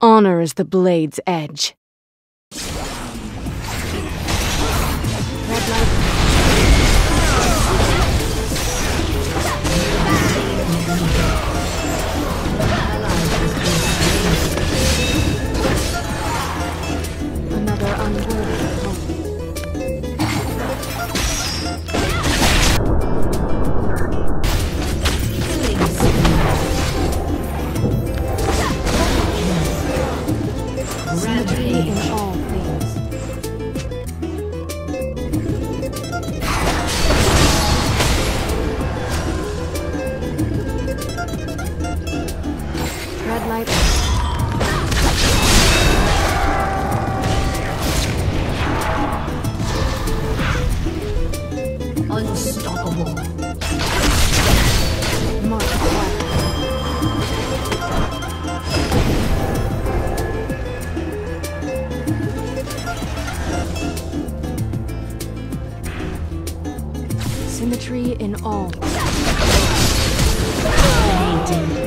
Honor is the blade's edge. Symmetry in all. Painting.